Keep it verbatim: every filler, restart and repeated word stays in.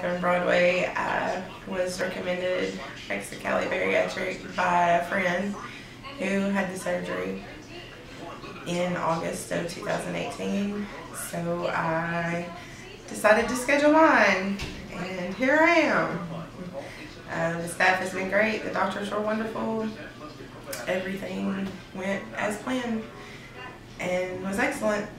Katherine Broadway. I was recommended Mexicali Bariatric by a friend who had the surgery in August of two thousand eighteen. So I decided to schedule mine, and here I am. Uh, the staff has been great, the doctors were wonderful, everything went as planned and was excellent.